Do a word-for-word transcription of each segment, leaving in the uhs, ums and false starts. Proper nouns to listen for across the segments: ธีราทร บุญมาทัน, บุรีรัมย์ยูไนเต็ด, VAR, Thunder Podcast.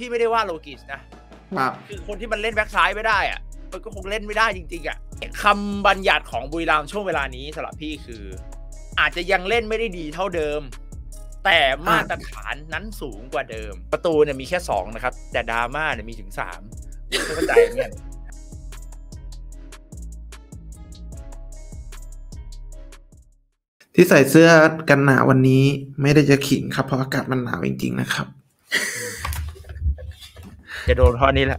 พี่ไม่ได้ว่าโลกิชนะคือคนที่มันเล่นแบ็คซ้ายไม่ได้อ่ะมันก็คงเล่นไม่ได้จริงๆอ่ะคำบัญญัติของบุรีรัมย์ช่วงเวลานี้สำหรับพี่คืออาจจะยังเล่นไม่ได้ดีเท่าเดิมแต่มาตรฐานนั้นสูงกว่าเดิมประตูเนี่ยมีแค่สองนะครับแต่ดราม่าเนี่ยมีถึงสามไม่เข้าใจเนี่ยที่ใส่เสื้อกันหนาววันนี้ไม่ได้จะขิงครับเพราะอากาศมันหนาวจริงๆนะครับจะโดนท่อนี้แหละ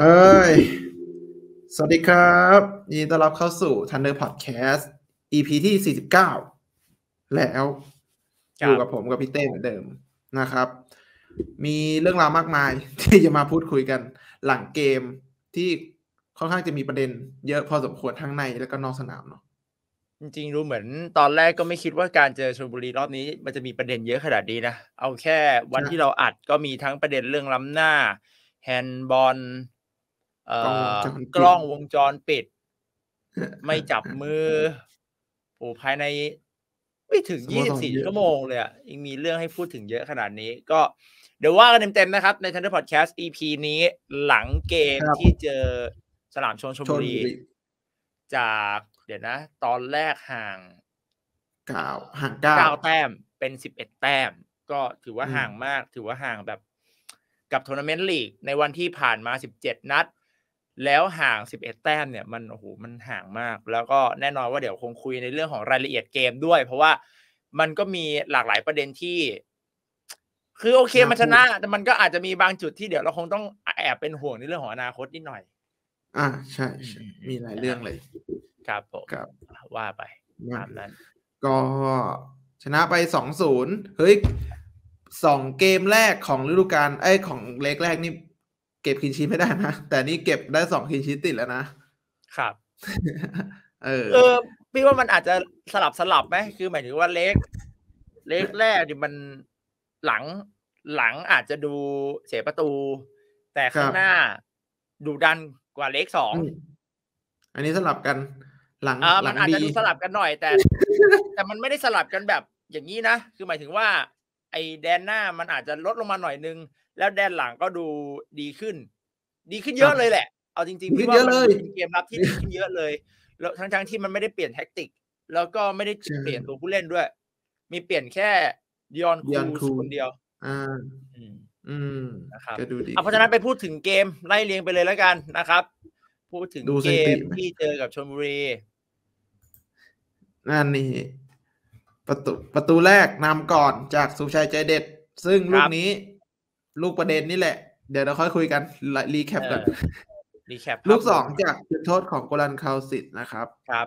เอ้ยสวัสดีครับยินดีต้อนรับเข้าสู่ Thunder Podcast อี พี ที่สี่สิบเก้าแล้วอยู่กับผมกับพี่เต้เหมือนเดิมนะครับมีเรื่องราวมากมายที่จะมาพูดคุยกันหลังเกมที่ค่อนข้างจะมีประเด็นเยอะพอสมควรทั้งในแล้วก็นอกสนามเนาะจริงๆรู้เหมือนตอนแรกก็ไม่คิดว่าการเจอชลบุรีรอบนี้มันจะมีประเด็นเยอะขนาดนี้นะเอาแค่วันที่เราอัดก็มีทั้งประเด็นเรื่องล้ำหน้าแฮนด์บอลกล้องวงจรปิดไม่จับมือโอ้ภายในไม่ถึงยี่สิบสี่ชั่วโมงเลยอ่ะยังมีเรื่องให้พูดถึงเยอะขนาดนี้ก็เดี๋ยวว่ากันเต็มๆนะครับใน Thunder Podcast อี พี นี้หลังเกมที่เจอสนามชลชลบุรีจากเดี๋ยวนะตอนแรกห่างเก้าห่างเก้าแต้มเป็นสิบเอ็ดแต้มก็ถือว่าห่างมากถือว่าห่างแบบกับทัวร์นาเมนต์ลีกในวันที่ผ่านมาสิบเจ็ดนัดแล้วห่างสิบเอ็ดแต้มเนี่ยมันโอ้โหมันห่างมากแล้วก็แน่นอนว่าเดี๋ยวคงคุยในเรื่องของรายละเอียดเกมด้วยเพราะว่ามันก็มีหลากหลายประเด็นที่คือโอเคมันชนะแต่มันก็อาจจะมีบางจุดที่เดี๋ยวเราคงต้องแอบเป็นห่วงในเรื่องของอนาคตนิดหน่อยอ่าใช่มีหลายเรื่องเลยครับผมว่าไปตามนั้นก็ชนะไป สองศูนย์ เฮ้ยสองเกมแรกของฤดูกาลไอ้ของเล็กแรกนี่เก็บคินชีไม่ได้นะแต่นี่เก็บได้สองคินชีติดแล้วนะครับเออเออพี่ว่ามันอาจจะสลับสลับไหมคือหมายถึงว่าเล็กเล็กแรกนี่มันหลังหลังอาจจะดูเสียประตูแต่ข้างหน้าดูดันกว่าเล็กสองอันนี้สลับกันหลังมันอาจจะดูสลับกันหน่อยแต่แต่มันไม่ได้สลับกันแบบอย่างนี้นะคือหมายถึงว่าไอ้แดนหน้ามันอาจจะลดลงมาหน่อยนึงแล้วแดนหลังก็ดูดีขึ้นดีขึ้นเยอะเลยแหละเอาจริงๆพี่ว่าเป็นเกมรับที่ดีขึ้นเยอะเลยแล้วทั้งๆที่มันไม่ได้เปลี่ยนแท็กติกแล้วก็ไม่ได้เปลี่ยนตัวผู้เล่นด้วยมีเปลี่ยนแค่ดิออนคูคนเดียวอ่าอืมนะครับเพราะฉะนั้นไปพูดถึงเกมไล่เรียงไปเลยแล้วกันนะครับพูดถึงเกมที่เจอกับชลบุรีนั่นนี่ประตูประตูแรกนำก่อนจากสุชัยใจเด็ดซึ่งลูกนี้ลูกประเด็นนี่แหละเดี๋ยวเราค่อยคุยกันรีแคปกันรีแคปลูกสองจากจุดโทษของโกลันคาวสิทธ์นะครับครับ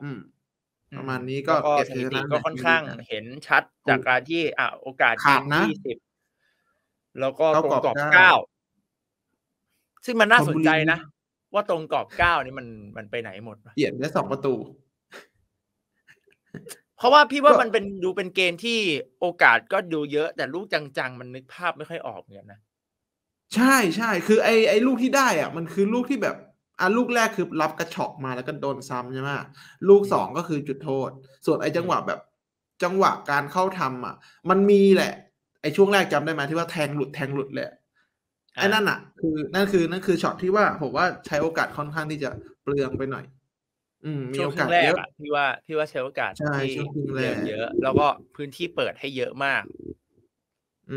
ประมาณนี้ก็เก็บสถิติก็ค่อนข้างเห็นชัดจากการที่อ่ะโอกาสที่สิบแล้วก็ตรงกรอบเก้าซึ่งมันน่าสนใจนะว่าตรงกรอบเก้านี่มันมันไปไหนหมดเปลี่ยนได้สองประตูเพราะว่าพี่ว่ามันเป็นดูเป็นเกมที่โอกาสก็ดูเยอะแต่ลูกจังๆมันนึกภาพไม่ค่อยออกเหมือนกันนะใช่ใช่คือไอไอลูกที่ได้อ่ะมันคือลูกที่แบบอ่ะลูกแรกคือรับกระชอกมาแล้วก็โดนซ้ำใช่ไหมลูกสองก็คือจุดโทษส่วนไอจังหวะแบบจังหวะการเข้าทำอ่ะมันมีแหละไอช่วงแรกจำได้ไหมที่ว่าแทงหลุดแทงหลุดเลยไอ้นั่นอ่ะคือนั่นคือนั่นคือช็อตที่ว่าผมว่าใช้โอกาสค่อนข้างที่จะเปลืองไปหน่อยอืมมีโอกาสเยอะพี่ว่าพี่ว่าใช้โอกาสที่เยอะแล้วก็พื้นที่เปิดให้เยอะมาก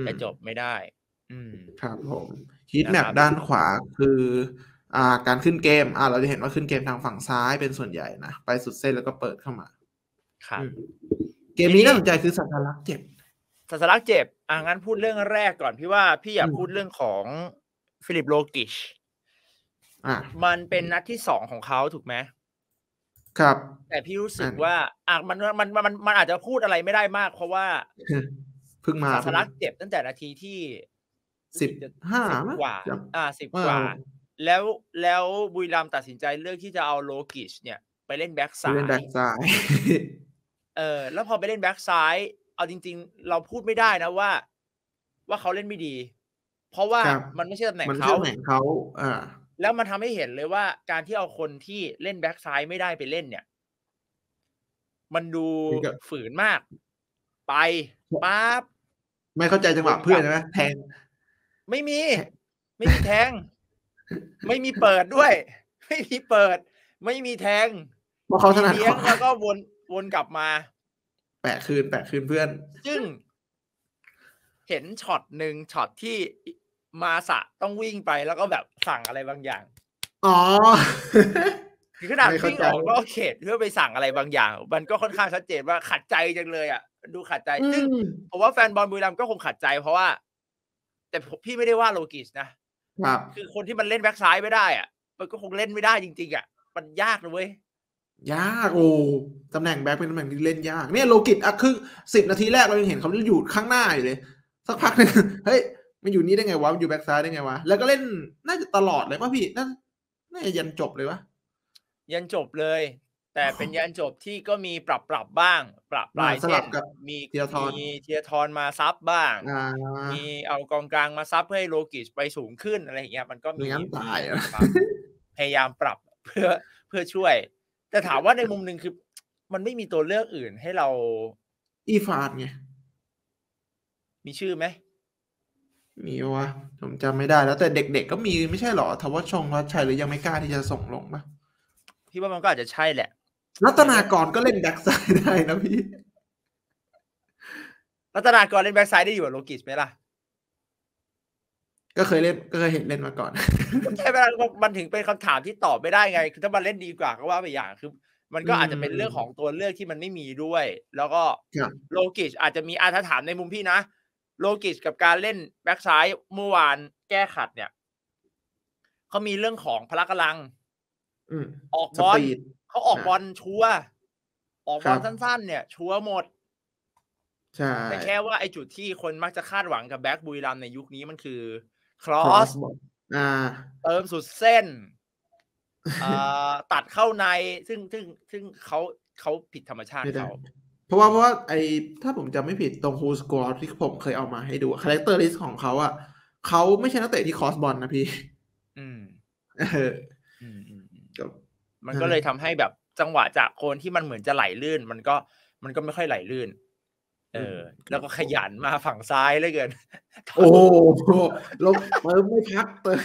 แต่จบไม่ได้อืมครับผมฮีทแมปด้านขวาคืออ่าการขึ้นเกมอ่าเราจะเห็นว่าขึ้นเกมทางฝั่งซ้ายเป็นส่วนใหญ่นะไปสุดเส้นแล้วก็เปิดเข้ามาครับเกมนี้น่าสนใจคือสัญลักษณ์เจ็บสัญลักษณ์เจ็บอ่ะงั้นพูดเรื่องแรกก่อนพี่ว่าพี่อยากพูดเรื่องของฟิลิปโลกิชอ่ะมันเป็นนัดที่สองของเขาถูกไหมครับแต่พี่รู้สึกว่าอ่ะมันมันมันมันอาจจะพูดอะไรไม่ได้มากเพราะว่าเพิ่งมาสัญลักษณ์เจ็บตั้งแต่นาทีที่สิบห้ากว่าอ่าสิบกว่าแล้วแล้วบุรีรัมย์ตัดสินใจเลือกที่จะเอาโลกิชเนี่ยไปเล่นแบ็กซ้ายเล่นแบ็กซ้ายเออแล้วพอไปเล่นแบ็กซ้ายเอาจริงๆเราพูดไม่ได้นะว่าว่าเขาเล่นไม่ดีเพราะว่ามันไม่ใช่ตำแหน่งเขาตำแหน่งเขาอ่าแล้วมันทำให้เห็นเลยว่าการที่เอาคนที่เล่นแบ็กซ้ายไม่ได้ไปเล่นเนี่ยมันดูฝืนมากไปปั๊บ ไม่เข้าใจจังหวะเพื่อนใช่ไหมแทงไม่มีไม่มีแทงไม่มีเปิดด้วยไม่มีเปิดไม่มีแทงเพราะเขาถนัดเลี้ยงแล้วก็วนวนกลับมาแปะคืนแปะคืนเพื่อนซึ่งเห็นช็อตหนึ่งช็อตที่มาสะต้องวิ่งไปแล้วก็แบบสั่งอะไรบางอย่างอ๋อคือขนาดวิ่งออกนอกเขตเพื่อไปสั่งอะไรบางอย่างมันก็ค่อนข้างชัดเจนว่าขัดใจจังเลยอ่ะดูขัดใจซึ่งผมว่าแฟนบอลบุรีรัมย์ก็คงขัดใจเพราะว่าแต่พี่ไม่ได้ว่าโลกิชนะคือคนที่มันเล่นแบ็คซ้ายไม่ได้อ่ะมันก็คงเล่นไม่ได้จริงๆอ่ะมันยากนะเว้ยยากโอ้ตำแหน่งแบ็คเป็นตำแหน่งที่เล่นยากเนี่ยโลกิชอ่ะคือสิบนาทีแรกเรายังเห็นเขาอยู่ข้างหน้าอยู่เลยสักพักนึงเฮ้ยมันอยู่นี่ได้ไงวะมันอยู่แบ็คซ้ายได้ไงวะแล้วก็เล่นน่าจะตลอดเลยป่ะพี่น่าน่าจะยันจบเลยวะยันจบเลยแต่เป็นยันจบที่ก็มีปรับปรับบ้างปรับปลายเส้นมีเทียทอนมีเทียทอนมาซับบ้างมีเอากองกลางมาซับเพื่อให้โลกิชไปสูงขึ้นอะไรอย่างเงี้ยมันก็มีพยายามปรับเพื่อเพื่อช่วยแต่ถามว่าในมุมหนึ่งคือมันไม่มีตัวเลือกอื่นให้เราอีฟาดไงมีชื่อไหมมีวะผมจำไม่ได้แล้วแต่เด็กๆก็มีไม่ใช่หรอทวัชชงวัชชัยหรือยังไม่กล้าที่จะส่งลงปะพี่ว่ามันก็อาจจะใช่แหละรัตนากรก็เล่นแบ็คไซด์ได้นะพี่รัตนากรเล่นแบ็คไซด์ได้อยู่กับโลกิชไหมล่ะก็เคยเล่นก็เคยเห็นเล่นมาก่อนใช่ไหมล่ะมันถึงเป็นคำถามที่ตอบไม่ได้ไงคือถ้ามันเล่นดีกว่าก็ว่าไปอย่างคือมันก็อาจจะเป็นเรื่องของตัวเลือกที่มันไม่มีด้วยแล้วก็โลกิชอาจจะมีอาถรรพ์ถามในมุมพี่นะโลกิชกับการเล่นแบ็คซ้ายเมื่อวานแก้ขัดเนี่ยเขามีเรื่องของพละกำลังออกบอลเขาออกบอลชัวออกบอลสั้นๆเนี่ยชัวหมดใช่แต่แค่ว่าไอ้จุดที่คนมักจะคาดหวังกับแบ็คบุรีรัมย์ในยุคนี้มันคือครอสเติมสุดเส้นตัดเข้าในซึ่งซึ่งซึ่งเขาเขาผิดธรรมชาติเขาเพราะว่าเพราะว่าไอ้ถ้าผมจำไม่ผิดตรงฮูสกอร์ที่ผมเคยเอามาให้ดูคาแรคเตอร์ลิสต์ของเขาอ่ะเขาไม่ใช่นักเตะที่คอสบอลนะพี่อืมเออมันก็เลยทำให้แบบจังหวะจากคนที่มันเหมือนจะไหลลื่นมันก็มันก็ไม่ค่อยไหลลื่นเออแล้วก็ขยันมาฝั่งซ้ายเลยเกินโอ้ลบเติมไม่พักเติม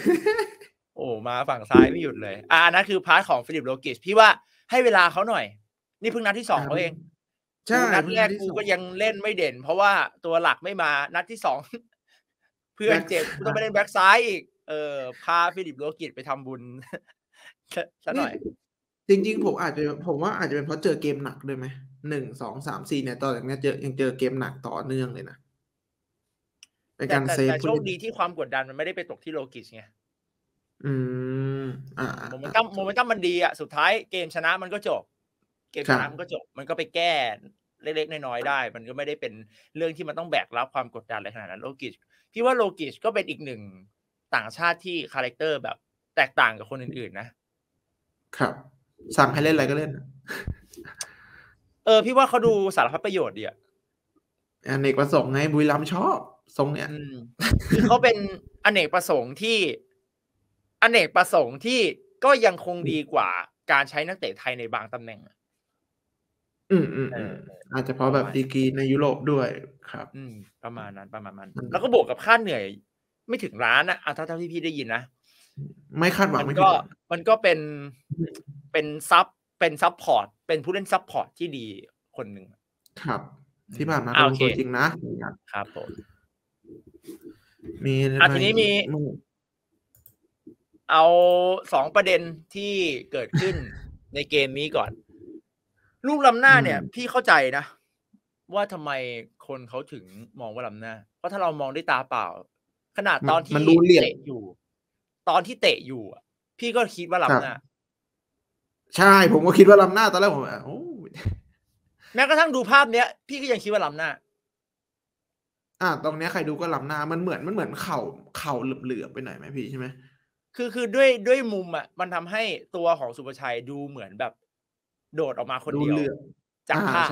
โอ้มาฝั่งซ้ายไม่หยุดเลยอ่านั่นคือพาร์ทของฟิลิปโลกิชพี่ว่าให้เวลาเขาหน่อยนี่เพิ่งนัดที่สองเขาเองนัดแรกกูก็ยังเล่นไม่เด่นเพราะว่าตัวหลักไม่มานัดที่สองเพื่อนเจ็บกูต้องไปเล่นแบ็คซ้ายอีกเออพาฟิลิปโลกิชไปทำบุญซะหน่อยจริงๆผมอาจจะผมว่าอาจจะเป็นเพราะเจอเกมหนักด้วยไหมหนึ่งสองสามสี่เนี่ยตอนอย่างเนี้ยเจอยังเจอเกมหนักต่อเนื่องเลยนะเป็นการเซฟแต่โชคดีที่ความกดดันมันไม่ได้ไปตกที่โลกิชไงอืมอ่าโมเมนตัมโมเมนตัมมันดีอ่ะสุดท้ายเกมชนะมันก็จบเกมชนะมันก็จบมันก็ไปแก้เล็กๆน้อยๆได้มันก็ไม่ได้เป็นเรื่องที่มันต้องแบกรับความกดดันอะไรขนาดนั้นโลกิชพี่ว่าโลกิชก็เป็นอีกหนึ่งต่างชาติที่คาแรคเตอร์แบบแตกต่างกับคนอื่นๆนะครับสั่งให้เล่นอะไรก็เล่นเออพี่ว่าเขาดูสารพัดประโยชน์ดีอ่ะอเนกประสงค์ไงบุรีรัมย์ชอบทรงเนี้ยคือเขาเป็นอเนกประสงค์ที่อเนกประสงค์ที่ก็ยังคงดีกว่าการใช้นักเตะไทยในบางตำแหน่งอืมอืมอาจจะเพราะแบบดีกรีในยุโรปด้วยครับอืมประมาณนั้นประมาณนั้นแล้วก็บวกกับค่าเหนื่อยไม่ถึงล้านนะเอาเท่าที่พี่ได้ยินนะไม่คาดหวังมันก็มันก็เป็นเป็นซับเป็นซับพอร์ตเป็นผู้เล่นซับพอร์ตที่ดีคนหนึ่งครับที่ผ่านมาเป็นตัวจริงนะครับผมมีอ่ะทีนี้มีเอาสองประเด็นที่เกิดขึ้นในเกมนี้ก่อนลูกล้ำหน้าเนี่ยพี่เข้าใจนะว่าทำไมคนเขาถึงมองว่าล้ำหน้าเพราะถ้าเรามองด้วยตาเปล่าขนาดตอนที่เตะอยู่ตอนที่เตะอยู่พี่ก็คิดว่าล้ำหน้าใช่ผมก็คิดว่าล้ำหน้าตอนแรกผมอ่ะแม้กระทั่งดูภาพเนี้ยพี่ก็ยังคิดว่าล้ำหน้าอ่ะตรงเนี้ยใครดูก็ล้ำหน้ามันเหมือนมันเหมือนเข่าเข่าเหลือบๆไปหน่อยไหมพี่ใช่ไหมคือคือด้วยด้วยมุมอ่ะมันทำให้ตัวของสุภชัยดูเหมือนแบบโดดออกมาคนเดียวจากภาพ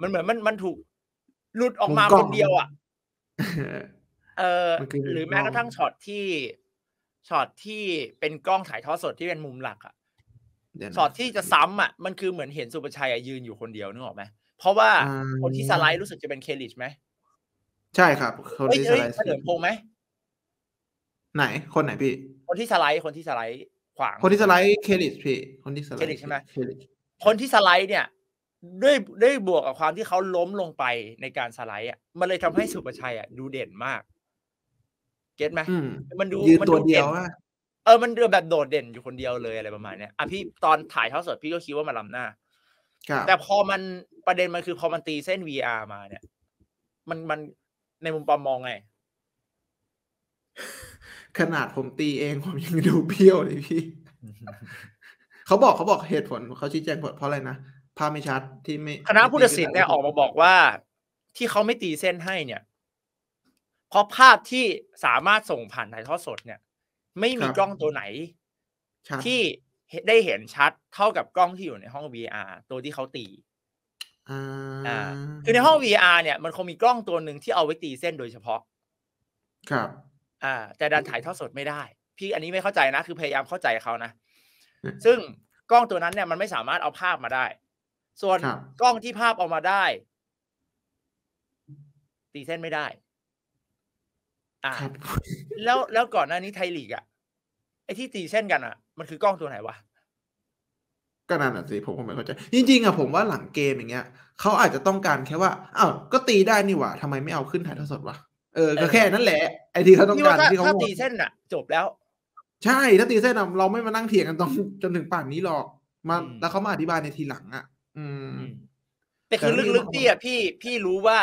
มันเหมือนมันมันถูกหลุดออกมาคนเดียวอ่ะเออหรือแม้กระทั่งช็อตที่ช็อตที่เป็นกล้องถ่ายทอดสดที่เป็นมุมหลักอ่ะช็อตที่จะซ้ำอ่ะมันคือเหมือนเห็นสุภชัยยืนอยู่คนเดียวนึกออกไหมเพราะว่าคนที่สไลด์รู้สึกจะเป็นเคลิชไหม ใช่ครับคนที่สไลด์เฉลิมพงษ์ไหมไหนคนไหนพี่คนที่สไลด์คนที่สไลด์ขวางคนที่สไลด์เคลิชพี่คนที่สไลด์เคลิชใช่ไหมคนที่สไลด์เนี่ยด้วยด้วยบวกกับความที่เขาล้มลงไปในการสไลด์อ่ะมันเลยทำให้สุประชัยอ่ะดูเด่นมากเก็ตไหมมันดูมันดูเด่นเออมันเดือแบบโดดเด่นอยู่คนเดียวเลยอะไรประมาณเนี้ยอ่ะพี่ตอนถ่ายเท่าสดพี่ก็คิดว่ามันล้ำหน้าแต่พอมันประเด็นมันคือพอมันตีเส้น วี อาร์ มาเนี่ยมันมันในมุมปอมมองไงขนาดผมตีเองผมยังดูเพี้ยวเลยพี่ เขาบอกเขาบอกเหตุผลเขาชี้แจงเพราะอะไรนะภาพไม่ชัดที่ไม่คณะผู้ตัดสินเนี่ยออกมาบอกว่าที่เขาไม่ตีเส้นให้เนี่ยเพราะภาพที่สามารถส่งผ่านถ่ายทอดสดเนี่ยไม่มีกล้องตัวไหนที่ได้เห็นชัดเท่ากับกล้องที่อยู่ในห้อง วี อาร์ ตัวที่เขาตีอ่าคือในห้อง วี อาร์ เนี่ยมันคงมีกล้องตัวหนึ่งที่เอาไว้ตีเส้นโดยเฉพาะครับอ่าแต่ดันถ่ายทอดสดไม่ได้พี่อันนี้ไม่เข้าใจนะคือพยายามเข้าใจเขานะซึ่งกล้องตัวนั้นเนี่ยมันไม่สามารถเอาภาพมาได้ส่วนกล้องที่ภาพออกมาได้ตีเส้นไม่ได้อ่าแล้วแล้วก่อนหน้านี้ไทยลีกอ่ะไอ้ที่ตีเส้นกันอ่ะมันคือกล้องตัวไหนวะก็นั่นแหละสิผมก็ไม่เข้าใจจริงๆอ่ะผมว่าหลังเกมอย่างเงี้ยเขาอาจจะต้องการแค่ว่าอ้าวก็ตีได้นี่หว่าทำไมไม่เอาขึ้นถ่ายทอดสดวะเออก็แค่นั้นแหละไอ้ที่เขาต้องการที่เขาถ้าตีเส้นอ่ะจบแล้วใช่ถ้าตีเส้นเราไม่มานั่งเถียงกันตอนจนถึงป่านนี้หรอกมาแล้วเขามาอธิบายในทีหลังอ่ะอืมแต่คือลึกๆพี่อ่ะพี่พี่รู้ว่า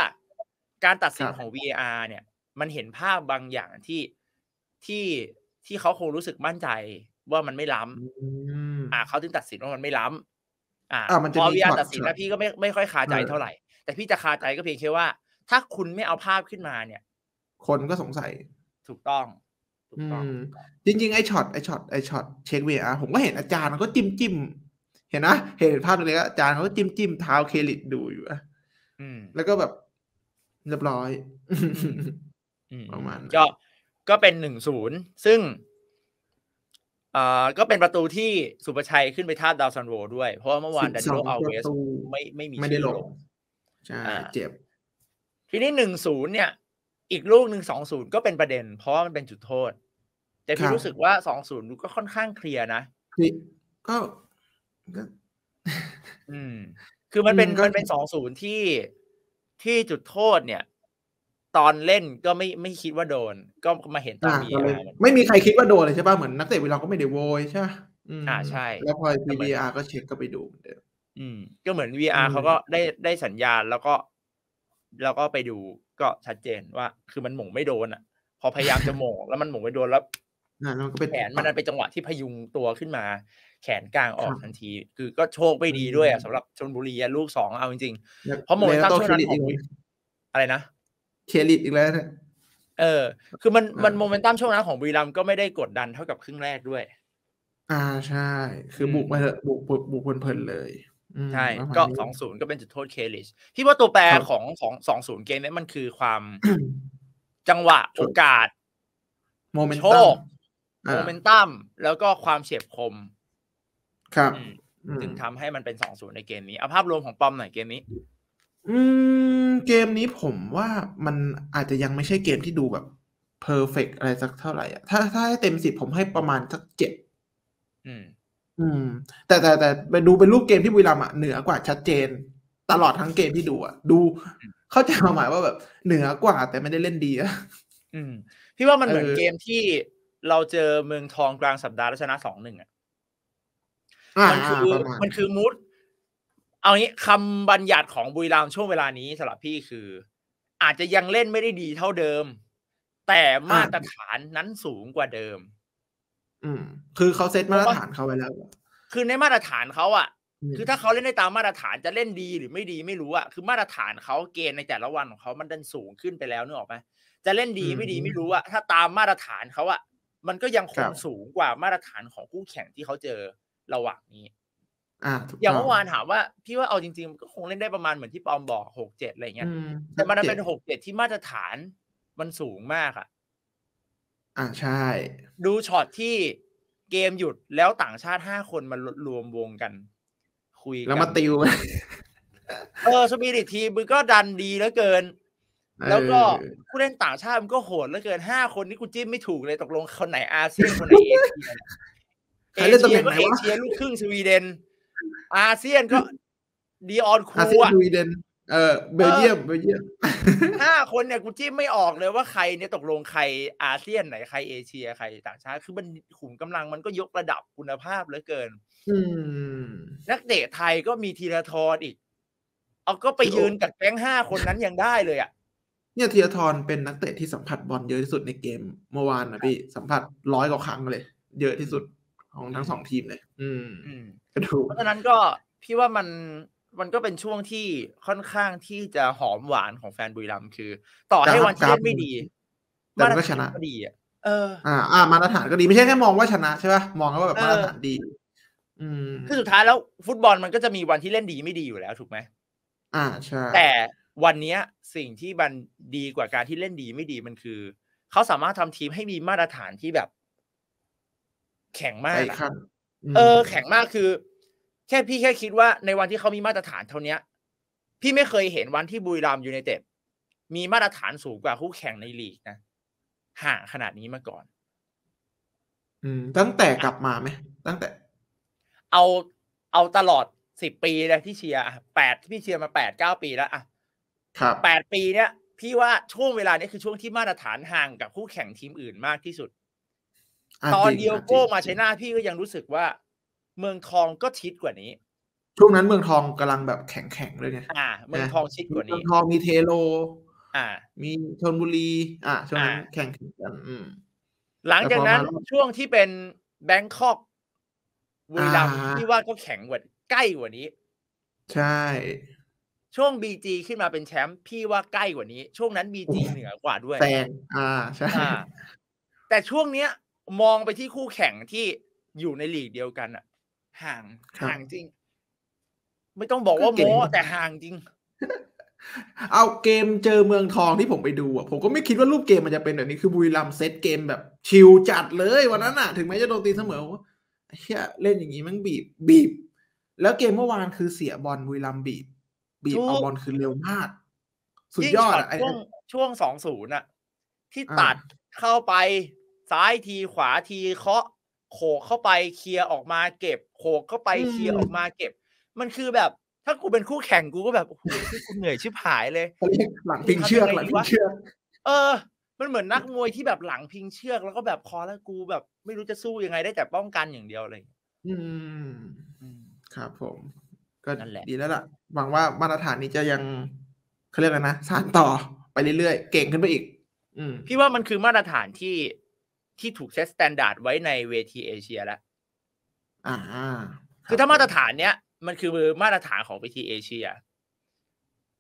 การตัดสินของ วี อาร์ เนี่ยมันเห็นภาพบางอย่างที่ที่ที่เขาคงรู้สึกมั่นใจว่ามันไม่ล้ำอ่าเขาถึงตัดสินว่ามันไม่ล้ำอ่าพอ วี อาร์ ตัดสินนะพี่ก็ไม่ไม่ค่อยคาใจเท่าไหร่แต่พี่จะคาใจก็เพียงแค่ว่าถ้าคุณไม่เอาภาพขึ้นมาเนี่ยคนก็สงสัยถูกต้องถูกต้องจริงๆไอ้ช็อตไอ้ช็อตไอ้ช็อตเช็ค วี อาร์ ผมก็เห็นอาจารย์มันก็จิ้มจิ้มเห็นนะเห็นภาพเลยก็อาจารย์เขาก็จิ้มจิ้มเท้าเคลิดดูอยู่อ่ะแล้วก็แบบเรียบร้อยประมาณก็ก็เป็นหนึ่งศูนย์ซึ่งเอ่อก็เป็นประตูที่สุประชัยขึ้นไปทาบดาวซันโวด้วยเพราะว่าเมื่อวานดันโดเอาเวสไม่ไม่มีไม่ได้ลงใช่เจ็บทีนี้หนึ่งศูนย์เนี่ยอีกลูกหนึ่งสองศูนย์ก็เป็นประเด็นเพราะว่ามันเป็นจุดโทษแต่พี่รู้สึกว่าสองศูนย์ก็ค่อนข้างเคลียร์นะก็ก็อืมคือมันเป็นมันเป็นสองศูนย์ที่ที่จุดโทษเนี่ยตอนเล่นก็ไม่ไม่คิดว่าโดนก็มาเห็นตอนนี้ไม่มีใครคิดว่าโดนเลยใช่ป่ะเหมือนนักเตะเวลาก็ไม่ได้โวยใช่อ่าใช่แล้วพอ วี อาร์ ก็เช็คก็ไปดูเดิมอืมก็เหมือน วี อาร์ เขาก็ได้ได้สัญญาณแล้วก็แล้วก็ไปดูก็ชัดเจนว่าคือมันหม่งไม่โดนอ่ะพอพยายามจะหม่งแล้วมันหม่งไม่โดนแล้วแขนมันเป็นจังหวะที่พยุงตัวขึ้นมาแขนกลางออกทันทีคือก็โชคไม่ดีด้วยสำหรับชลบุรีลูกสองเอาจริงๆเพราะโมงตั้งช่วงนั้นอะไรนะเคลิดอีกแล้วนะเออคือมันมันโมเมนตัมช่วงนั้นของบุรีรัมย์ก็ไม่ได้กดดันเท่ากับครึ่งแรกด้วยอ่าใช่คือบุกไปเถอะบุกบุกเพลินเลยใช่ก็สองศูนย์ก็เป็นจุดโทษเคลิดพี่ว่าตัวแปรของของสองศูนย์เกมนี้มันคือความจังหวะโอกาสโมเมนตัมโชคโมเมนตัมแล้วก็ความเฉียบคมครับจึงทำให้มันเป็นสองศูนย์ในเกมนี้เอาภาพรวมของปอมหน่อยเกมนี้อืมเกมนี้ผมว่ามันอาจจะยังไม่ใช่เกมที่ดูแบบเพอร์เฟกต์อะไรสักเท่าไหร่อ่ะถ้าถ้าให้เต็มสิบผมให้ประมาณสักเจ็ดอืมอืมแต่แต่แต่ไปดูเป็นรูปเกมที่บุรีรัมย์อ่ะเหนือกว่าชัดเจนตลอดทั้งเกมที่ดูอ่ะดูเข้าใจความหมายว่าแบบเหนือกว่าแต่ไม่ได้เล่นดีอ่ะอืมพี่ว่ามันเหมือนเกมที่เราเจอเมืองทองกลางสัปดาห์แล้วชนะสองหนึ่งอ่ะมันคือมันคือมูดเอางี้คำบัญญัติของบุรีรัมย์ช่วงเวลานี้สำหรับพี่คืออาจจะยังเล่นไม่ได้ดีเท่าเดิมแต่มาตรฐานนั้นสูงกว่าเดิมอืมคือเขาเซตมาตรฐานเขาไว้แล้วคือในมาตรฐานเขาอ่ะคือถ้าเขาเล่นได้ตามมาตรฐานจะเล่นดีหรือไม่ดีไม่รู้อ่ะคือมาตรฐานเขาเกณฑ์ในแต่ละวันของเขามันดันสูงขึ้นไปแล้วนึกออกไหมจะเล่นดีไม่ดีไม่รู้อ่ะถ้าตามมาตรฐานเขาอ่ะมันก็ยังคงสูงกว่ามาตรฐานของคู่แข่งที่เขาเจอระหว่างนี้อย่างเมื่อวานถามว่าพี่ว่าเอาจริงๆก็คงเล่นได้ประมาณเหมือนที่ปอมบอกหกเจ็ดอะไรเงี้ยแต่มันเป็นหกเจ็ดที่มาตรฐานมันสูงมากอ่ะอ่าใช่ดูช็อตที่เกมหยุดแล้วต่างชาติห้าคนมารวมวงกันคุยกันแล้วมาติวเออสปิริตทีมมึงก็ดันดีเหลือเกิน แล้วก็ผู้เล่นต่างชาติมันก็โหดเหลือเกินห้าคนนี้กูจิ้มไม่ถูกเลยตกลงคนไหนอาเซียนคนไหนเอเชียใครเล่นตำแหน่งไหนวะเอเชียลูกครึ่งสวีเดนอาเซียนก็ดีออนคูอาเซียนสวีเดนเออเบลเยียมเบลเยียมห้าคนเนี่ยกูจิ้มไม่ออกเลยว่าใครเนี่ยตกลงใครอาเซียนไหนใครเอเชียใครต่างชาติคือมันขุมกำลังมันก็ยกระดับคุณภาพเหลือเกินนักเตะไทยก็มีธีรธรอีกเอาก็ไปยืนกับแก๊งห้าคนนั้นยังได้เลยอ่ะเนี่ยธีรธรเป็นนักเตะที่สัมผัสบอลเยอะที่สุดในเกมเมื่อวานนะพี่สัมผัสร้อยกว่าครั้งเลยเยอะที่สุดของทั้งสองทีมเลยอืมก็ถูกเพราะฉะนั้นก็พี่ว่ามันมันก็เป็นช่วงที่ค่อนข้างที่จะหอมหวานของแฟนบุรีรัมย์คือต่อให้วันเล่นไม่ดีแต่ก็ชนะก็ดีอ่ะเอออ่าอ่ามาตรฐานก็ดีไม่ใช่แค่มองว่าชนะใช่ป่ะมองว่าแบบมาตรฐานดีอืมคือสุดท้ายแล้วฟุตบอลมันก็จะมีวันที่เล่นดีไม่ดีอยู่แล้วถูกไหมอ่าใช่แต่วันนี้สิ่งที่มันดีกว่าการที่เล่นดีไม่ดีมันคือเขาสามารถทำทีมให้มีมาตรฐานที่แบบแข็งมากเออแข็งมากคือแค่พี่แค่คิดว่าในวันที่เขามีมาตรฐานเท่านี้พี่ไม่เคยเห็นวันที่บุรีรัมย์ยูไนเต็ดมีมาตรฐานสูงกว่าคู่แข่งในลีกนะห่างขนาดนี้มาก่อนอืมตั้งแต่กลับมาไหมตั้งแต่เอาเอาตลอดสิบปีเลยที่เชียร์แปดพี่เชียร์มาแปดเก้าปีแล้วอะแปดปีเนี้ยพี่ว่าช่วงเวลานี้คือช่วงที่มาตรฐานห่างกับคู่แข่งทีมอื่นมากที่สุดตอนเดียวโก้มาใช้หน้าพี่ก็ยังรู้สึกว่าเมืองทองก็ชิดกว่านี้ช่วงนั้นเมืองทองกำลังแบบแข็งๆเลยไงอ่าเมืองทองชิดกว่านี้เมืองทองมีเทโลอ่ามีชลบุรีอ่าช่วงนั้นแข่งกันอืมหลังจากนั้นช่วงที่เป็นแบงคอกบุรีรัมย์พี่ว่าก็แข็งกว่าใกล้กว่านี้ใช่ช่วง บี จี ขึ้นมาเป็นแชมป์พี่ว่าใกล้กว่านี้ช่วงนั้น บี จี เหนือกว่าด้วยแซงอ่าใช่แต่ช่วงเนี้ยมองไปที่คู่แข่งที่อยู่ในลีกเดียวกันอ่ะห่างห่างจริงไม่ต้องบอกว่าโม้แต่ห่างจริงเอาเกมเจอเมืองทองที่ผมไปดูอ่ะผมก็ไม่คิดว่ารูปเกมมันจะเป็นแบบนี้คือบุรีรัมย์เซตเกมแบบชิลจัดเลยวันนั้นอ่ะถึงแม้จะโดนตีเสมอเฮียเล่นอย่างนี้มันบีบบีบแล้วเกมเมื่อวานคือเสียบอลบุรีรัมย์บีบบีบเอาบอลคือเร็วมากสุดยอดอ่ะช่วงช่วงสองศูนย์อ่ะที่ตัดเข้าไปซ้ายทีขวาทีเคาะโขกเข้าไปเคลียร์ออกมาเก็บโขกเข้าไปเคลียร์ออกมาเก็บมันคือแบบถ้ากูเป็นคู่แข่งกูก็แบบโอ้โหกูเหนื่อยชิบหายเลยหลังพิงเชือกหลังพิงเชือกเออมันเหมือนนักมวยที่แบบหลังพิงเชือกแล้วก็แบบคอแล้วกูแบบไม่รู้จะสู้ยังไงได้แต่ป้องกันอย่างเดียวเลยอืมครับผมก็ดีแล้วล่ะหวังว่ามาตรฐานนี้จะยังเขาเรียกอะไรนะสานต่อไปเรื่อยๆเก่งขึ้นไปอีกอืมพี่ว่ามันคือมาตรฐานที่ที่ถูกเซตสแตนดาร์ดไว้ในเวทีเอเชียแล้วอ่าคือถ้ามาตรฐานเนี้ยมันคือมาตรฐานของเวทีเอเชีย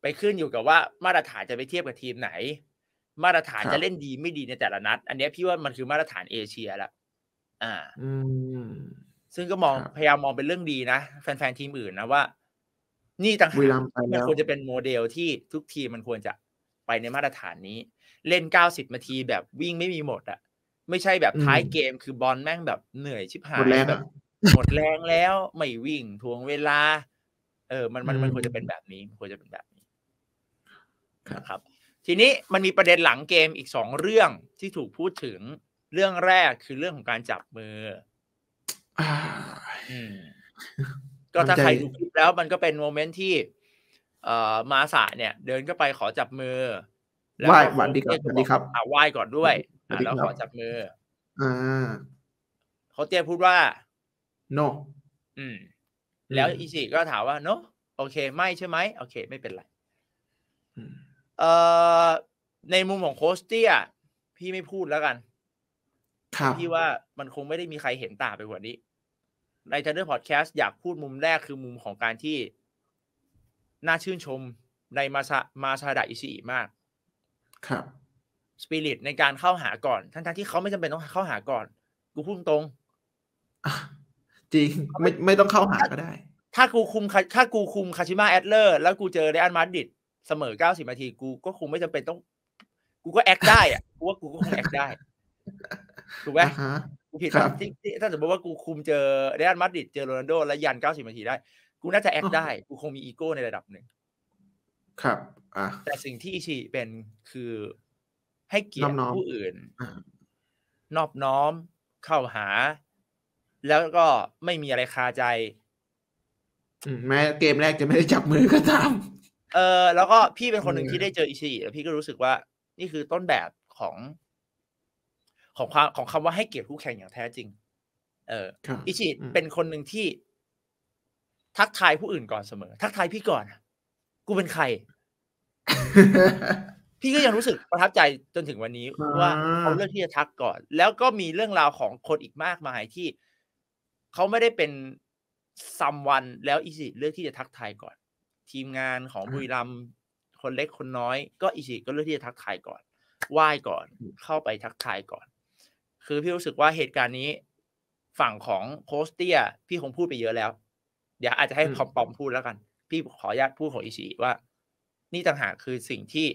ไปขึ้นอยู่กับว่ามาตรฐานจะไปเทียบกับทีมไหนมาตรฐานจะเล่นดีไม่ดีในแต่ละนัดอันนี้พี่ว่ามันคือมาตรฐานเอเชียแล้วอ่าอืมซึ่งก็มองพยายามมองเป็นเรื่องดีนะแฟนๆทีมอื่นนะว่านี่ต่างหากมันควรจะเป็นโมเดลที่ทุกทีมมันควรจะไปในมาตรฐานนี้เล่นเก้าสิบนาทีแบบวิ่งไม่มีหมดอะไม่ใช่แบบท้ายเกมคือบอลแม่งแบบเหนื่อยชิบหายแบบหมดแรงแล้วไม่วิ่งทวงเวลาเออมันมันมันควรจะเป็นแบบนี้ควรจะเป็นแบบนี้นะครับทีนี้มันมีประเด็นหลังเกมอีกสองเรื่องที่ถูกพูดถึงเรื่องแรกคือเรื่องของการจับมืออืมก็ถ้าใครดูคลิปแล้วมันก็เป็นโมเมนต์ที่เอ่อมาสะเนี่ยเดินเข้าไปขอจับมือไหว้ก่อนดีครับอ่ะไหว้ก่อนด้วยแล้วขอจับมืออ่าเขาเตี้ยพูดว่า no อืมแล้วอิจิก็ถามว่า no โอเคไม่ใช่ไหมโอเคไม่เป็นไรเอ่อในมุมของโค้ชเตี้ยพี่ไม่พูดแล้วกันพี่ว่ามันคงไม่ได้มีใครเห็นตาไปกว่านี้ใน Thunder Podcast อยากพูดมุมแรกคือมุมของการที่น่าชื่นชมในมาซามาซาดะอิชิอิมากครับสปิริตในการเข้าหาก่อนทั้งๆที่เขาไม่จำเป็นต้องเข้าหาก่อนกูพูดตรงจริงไม่ไม่ต้องเข้าหาก็ได้ถ้ากูคุมถ้ากูคุมคาชิมะแอตเลอร์แล้วกูเจอไดอันมาดริดเสมอเก้าสิบนาทีกูก็คงไม่จำเป็นต้องกูก็แอคได้อะกูว่ากูก็คงแอคได้ถูกไหมกูผิดครับถ้าสมมติว่ากูคุมเจอเรอัลมาดริดเจอโรนัลโดและยันเก้าสิบนาทีได้กูน่าจะแอคได้กูคงมีอีโก้ในระดับหนึ่ง ครับอ่ะแต่สิ่งที่อิชิเป็นคือให้เกียรติผู้อื่นนอบน้อมเข้าหาแล้วก็ไม่มีอะไรคาใจแม้เกมแรกจะไม่ได้จับมือก็ตามเออแล้วก็พี่เป็นคนหนึ่งที่ได้เจออิชิแล้วพี่ก็รู้สึกว่านี่คือต้นแบบของของความของคำว่าให้เกียรติคู่แข่งอย่างแท้จริงเอออิชิเป็นคนหนึ่งที่ทักทายผู้อื่นก่อนเสมอทักทายพี่ก่อนกูเป็นใคร พี่ก็ยังรู้สึกประทับใจจนถึงวันนี้ว่าเขาเลือกที่จะทักก่อนแล้วก็มีเรื่องราวของคนอีกมากมายที่เขาไม่ได้เป็นซัมวันแล้วอิชิเลือกที่จะทักทายก่อนทีมงานของบุรีรัมย์คนเล็กคนน้อยก็อิชิก็เลือกที่จะทักทายก่อนไหว้ก่อนเข้าไปทักทายก่อนคือพี่รู้สึกว่าเหตุการณ์นี้ฝั่งของโคสเตียพี่คงพูดไปเยอะแล้วเดี๋ยวอาจจะให้ปอมปอมพูดแล้วกันพี่ขออนุญาตพูดของอิชิว่านี่ต่างหากคือสิ่งที่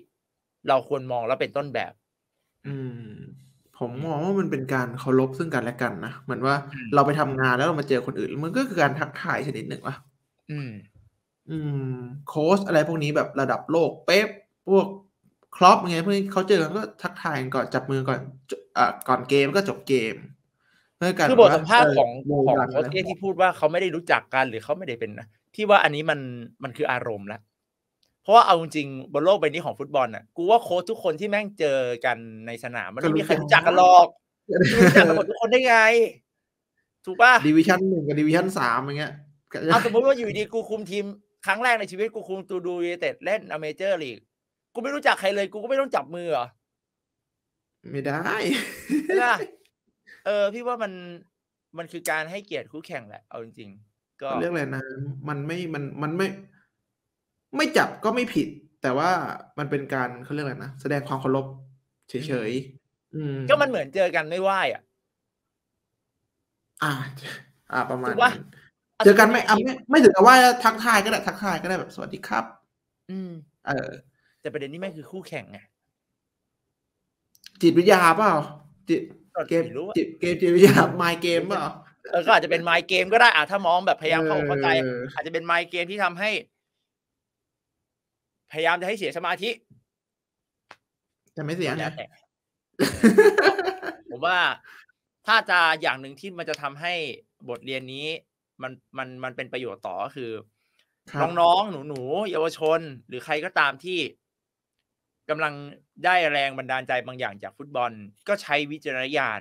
เราควรมองแล้วเป็นต้นแบบอืมผมมองว่ามันเป็นการเคารพซึ่งกันและกันนะเหมือนว่าเราไปทำงานแล้วเรามาเจอคนอื่นมันก็คือการทักทายชนิดหนึ่งว่ะอืมอืมโค้ชอะไรพวกนี้แบบระดับโลกเป๊ปพวกคล็อปไงพวกนี้เขาเจอกันก็ทักทายก่อนจับมือก่อนอ่าก่อนเกมก็จบเกมคือบทสัมภาษณ์ของของโค้ชที่พูดว่าเขาไม่ได้รู้จักกันหรือเขาไม่ได้เป็นนะที่ว่าอันนี้มันมันคืออารมณ์ละเพราะว่าเอาจริงบนโลกใบนี้ของฟุตบอลน่ะกูว่าโค้ชทุกคนที่แม่งเจอกันในสนามมันไม่มีใครรู้จักกันหรอกรู้จักกันหมดทุกคนได้ไงถูกป่ะดิวิชั่นหนึ่งกับดิวิชั่นสามอย่างเงี้ยเอาสมมติว่าอยู่ดีกูคุมทีมครั้งแรกในชีวิตกูคุมตูดูยูไนเต็ดเล่นอเมเจอร์ลีกกูไม่รู้จักใครเลยกูก็ไม่ต้องจับมือเหรอไม่ได้นะเออพี่ว่ามันมันคือการให้เกียรติคู่แข่งแหละเอาจริงๆก็เรื่องอะไรนะมันไม่มันมันไม่ไม่จับก็ไม่ผิดแต่ว่ามันเป็นการเขาเรียกอะไรนะแสดงความเคารพเฉยๆก็มันเหมือนเจอกันไม่ไหวอ่ะอ่าอ่าประมาณเจอกันไม่เอาไม่ไม่ถึงกับว่าทักทายก็ได้ทักทายก็ได้แบบสวัสดีครับอืมเออแต่ประเด็นนี้ไม่คือคู่แข่งไงจิตวิทยาเปล่าจิตเกมจิตเกมจิตวิทยาไมค์เกมเปล่าเออก็อาจจะเป็นไมค์เกมก็ได้อ่ะถ้ามองแบบพยายามเข้าเข้าใจอาจจะเป็นไมค์เกมที่ทำให้พยายามจะให้เสียสมาธิแต่ไม่เสียนะผมว่าถ้าจะอย่างหนึ่งที่มันจะทำให้บทเรียนนี้มันมันมันเป็นประโยชน์ต่อคือน้องๆหนูๆเยาวชนหรือใครก็ตามที่กำลังได้แรงบันดาลใจบางอย่างจากฟุตบอลก็ใช้วิจารณญาณ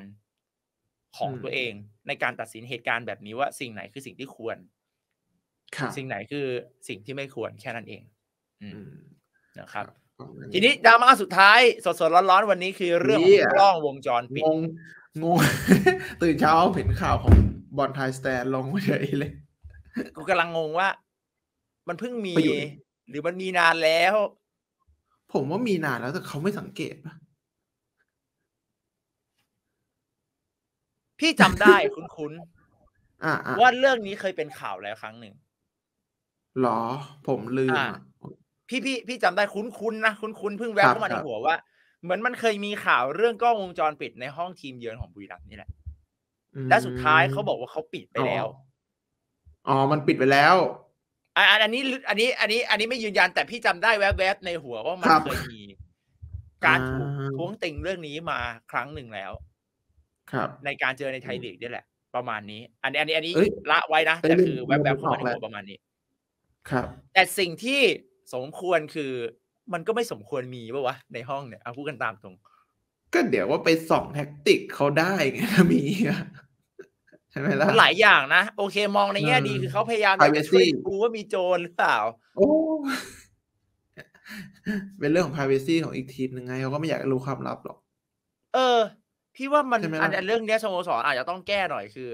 ของตัวเองในการตัดสินเหตุการณ์แบบนี้ว่าสิ่งไหนคือสิ่งที่ควรสิ่งไหนคือสิ่งที่ไม่ควรแค่นั้นเองนะครับทีนี้ดราม่าสุดท้ายสดๆร้อนๆวันนี้คือเรื่องของกล้องวงจรปิดงงงงตื่นเช้าเห็นข่าวของบอลไทยสแตนลงเฉยเลยกูกำลังงงว่ามันเพิ่งมีหรือมันมีนานแล้วผมว่ามีนานแล้วแต่เขาไม่สังเกตนะพี่จำได้คุ้นๆว่าเรื่องนี้เคยเป็นข่าวแล้วครั้งหนึ่งหรอผมลืมพี่พี่พี่จำได้คุ้นๆนะคุ้นๆเพิ่งแวบเข้ามาในหัวว่าเหมือนมันเคยมีข่าวเรื่องกล้องวงจรปิดในห้องทีมเยือนของบุรีรัมย์นี่แหละและสุดท้ายเขาบอกว่าเขาปิดไปแล้วอ๋อมันปิดไปแล้วอันนี้อันนี้อันนี้อันนี้ไม่ยืนยันแต่พี่จำได้แวบๆในหัวว่ามันเคยมีการถูกท้วงติงเรื่องนี้มาครั้งหนึ่งแล้วครับในการเจอในไทยลีกนี่แหละประมาณนี้อันนี้อันนี้อันนี้ละไว้นะแต่คือแวบๆเข้ามาในหัวประมาณนี้ครับแต่สิ่งที่สมควรคือมันก็ไม่สมควรมีป่ะวะในห้องเนี่ยเอาพูดกันตามตรงก็เดี๋ยวว่าไปส่องแท็กติกเขาได้ไงถ้ามีใช่ไหมล่ะหลายอย่างนะโอเคมองในแง่ดีคือเขาพยายามจะช่วยดูว่ามีโจรหรือเปล่าโอ้เป็นเรื่องของ privacy ของอีกทีมหนึ่งไงเขาก็ไม่อยากรู้ความลับหรอกเออพี่ว่ามันอันเรื่องนี้สโมสรอาจจะต้องแก้หน่อยคือ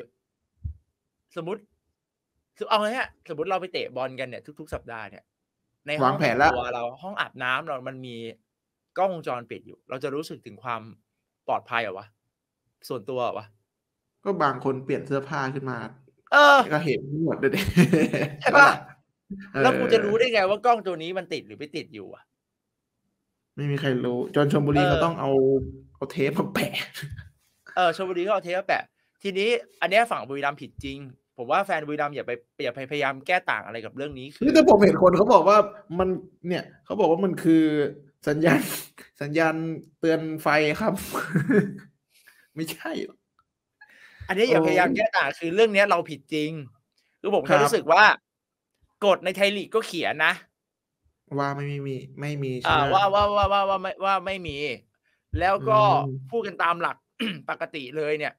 สมมติคือเอาไงฮะสมมติเราไปเตะบอลกันเนี่ยทุกๆสัปดาห์เนี่ยในห้องแผนตัวเราห้องอาบน้ำเรามันมีกล้องวงจรปิดอยู่เราจะรู้สึกถึงความปลอดภัยเหรอวะส่วนตัวเหรอวะก็บางคนเปลี่ยนเสื้อผ้าขึ้นมาเออก็เห็นหมดเลยใช่ป่ะแล้วกูจะรู้ได้ไงว่ากล้องตัวนี้มันติดหรือไม่ติดอยู่อ่ะไม่มีใครรู้จนชลบุรีเขาต้องเอาเอาเทปมาแปะเออชลบุรีเขาเอาเทปมาแปะทีนี้อันนี้ฝั่งบุรีรัมย์ผิดจริง ผมว่าแฟนบุรีรัมย์อย่าไปอย่าพยายามแก้ต่างอะไรกับเรื่องนี้คือแต่ผมเห็นคนเขาบอกว่ามันเนี่ยเขาบอกว่ามันคือสัญญาณสัญญาณเตือนไฟครับไม่ใช่อันนี้อย่าพยายามแก้ต่างคือเรื่องนี้เราผิดจริงคือผมแค่รู้สึกว่ากฎในไทยลีกก็เขียนนะว่าไม่มีไม่มีอ่าว่าว่าว่าว่าว่าไม่ว่าไม่มีแล้วก็พูดกันตามหลัก ปกติเลยเนี่ย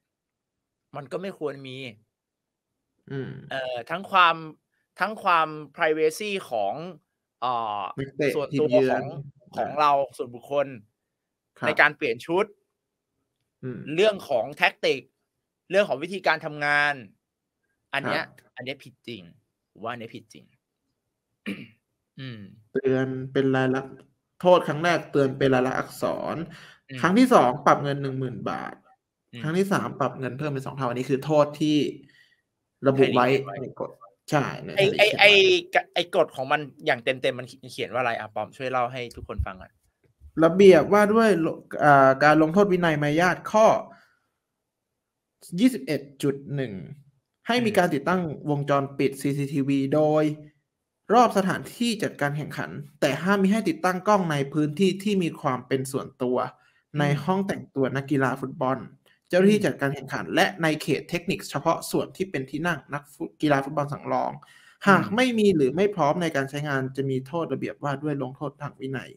มันก็ไม่ควรมีเอ่อทั้งความทั้งความ privacy ของเอ่อส่วนตัวของของเราส่วนบุคคลในการเปลี่ยนชุดเรื่องของแท็กติกเรื่องของวิธีการทำงานอันเนี้ยอันเนี้ยผิดจริงว่าเนี้ยผิดจริง เตือนเป็นรายลักษณ์โทษครั้งแรกเตือนเป็นรายลักษณ์อักษรครั้งที่สองปรับเงินหนึ่งหมื่นบาทครั้งที่สามปรับเงินเพิ่มเป็นสองเท่าอันนี้คือโทษที่ระบุไว้ในกฎใช่ไอไอไอไอกฎของมันอย่างเต็มเต็มมันเขียนว่าอะไรอ่ะปอมช่วยเล่าให้ทุกคนฟังหน่อยระเบียบว่าด้วยการลงโทษวินัยมารยาทข้อ ยี่สิบเอ็ดจุดหนึ่ง ให้มีการติดตั้งวงจรปิด ซี ซี ที วี โดยรอบสถานที่จัดการแข่งขันแต่ห้ามมิให้ติดตั้งกล้องในพื้นที่ที่มีความเป็นส่วนตัวในห้องแต่งตัวนักกีฬาฟุตบอลเจ้าหน้าที่จัดการแข่งขันและในเขตเทคนิคเฉพาะส่วนที่เป็นที่นั่งนักกีฬาฟุตบอลสังรองหากไม่มีหรือไม่พร้อมในการใช้งานจะมีโทษระเบียบว่าด้วยลงโทษทางวินัย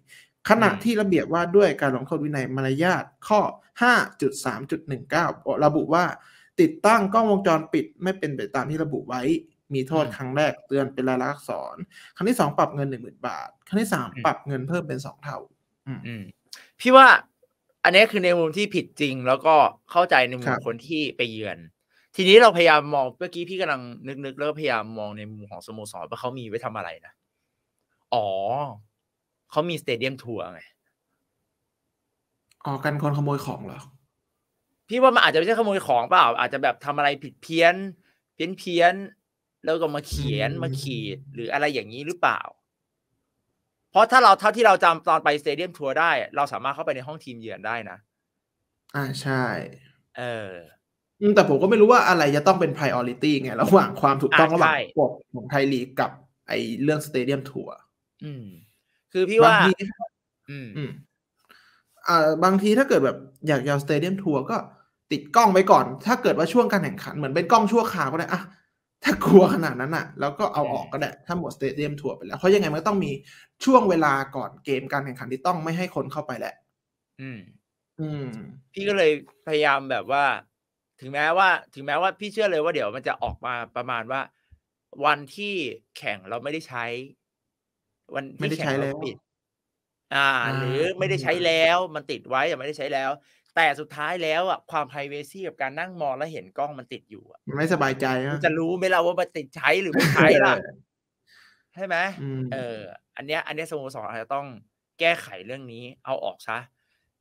ขณะที่ระเบียบว่าด้วยการลงโทษวินัยมารยาทข้อ ห้าจุดสามจุดหนึ่งเก้า ระบุว่าติดตั้งกล้องวงจรปิดไม่เป็นไปตามที่ระบุไว้มีโทษครั้งแรกเตือนเป็นรายลักษณ์อักษรครั้งที่สองปรับเงิน หนึ่งหมื่น บาทครั้งที่สามปรับเงินเพิ่มเป็นสองเท่าพี่ว่าอันนี้คือในมุมที่ผิดจริงแล้วก็เข้าใจในมุมคนที่ไปเยือนทีนี้เราพยายามมองเมื่อกี้พี่กำลังนึกๆแล้วก็พยายามมองในมุมของสโมสรว่าเขามีไว้ทำอะไรนะอ๋อเขามีสเตเดียมทัวร์ไงอ๋อกันคนขโมยของเหรอพี่ว่ามันอาจจะไม่ใช่ขโมยของเปล่าอาจจะแบบทำอะไรผิดเพี้ยนเพี้ยนเพี้ยนแล้วก็มาเขียนมาขีดหรืออะไรอย่างนี้หรือเปล่าเพราะถ้าเราเท่าที่เราจำตอนไปสเตเดียมทัวร์ได้เราสามารถเข้าไปในห้องทีมเยือนได้นะอ่าใช่เออแต่ผมก็ไม่รู้ว่าอะไรจะต้องเป็น priority ไงระหว่างความถูกต้องระหว่างกฎของไทยลีกกับไอ้เรื่องสเตเดียมทัวร์อืมคือพี่ว่าบางทีอืมอ่าบางทีถ้าเกิดแบบอยากยาวสเตเดียมทัวร์ก็ติดกล้องไว้ก่อนถ้าเกิดว่าช่วงการแข่งขันเหมือนเป็นกล้องชั่วคราวก็ได้อะถ้ากลัวขนาดนั้นอ่ะแล้วก็เอาออกก็ได้ถ้าหมดสเตเดียมทัวร์ไปแล้วเพราะยังไงมันก็ต้องมีช่วงเวลาก่อนเกมการแข่งขันที่ต้องไม่ให้คนเข้าไปแหละอืมอืมพี่ก็เลยพยายามแบบว่าถึงแม้ว่าถึงแม้ว่าพี่เชื่อเลยว่าเดี๋ยวมันจะออกมาประมาณว่าวันที่แข่งเราไม่ได้ใช้วันที่แข่งเราปิดอ่าหรือไม่ได้ใช้แล้วมันติดไว้แต่ไม่ได้ใช้แล้วแต่สุดท้ายแล้วอ่ะความ privacy กับการนั่งมองแล้วเห็นกล้องมันติดอยู่อ่ะไม่สบายใจนะจะรู้ไหมเราว่ามันติดใช้หรือไม่ใช้ล่ะใช่ไหมเอออันเนี้ยอันเนี้ยสโมสรอาจจะต้องแก้ไขเรื่องนี้เอาออกซะ